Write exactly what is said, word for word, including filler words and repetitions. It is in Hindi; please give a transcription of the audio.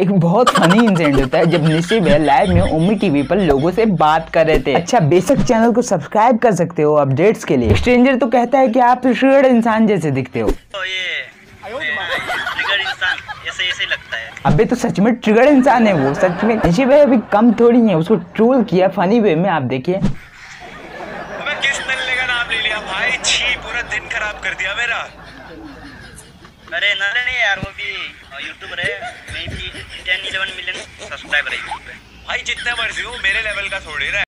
एक बहुत फनी इंसिडेंट होता है जब निशय भैया लाइव में ओमी टीवी पर लोगों से बात कर रहे थे। अच्छा बेशक चैनल को सब्सक्राइब कर सकते हो अपडेट्स के लिए। स्ट्रेंजर तो कहता है कि आप ट्रिगर्ड इंसान जैसे दिखते हो। तो ये ट्रिगर्ड इंसान ऐसे ऐसे लगता है। अबे तो सच में ट्रिगर्ड इंसान है वो। सच में निशय भैया अभी कम थोड़ी है, उसको ट्रोल किया फनी वे में। आप देखिए दिन खराब कर दिया मेरा। अरे ना नहीं यार, वो भी यूट्यूबर है, मैं भी टेन इलेवन मिलियन सब्सक्राइबर है यूट्यूब पे। भाई जितना मर्जी हो मेरे लेवल का थोड़ी रहा है।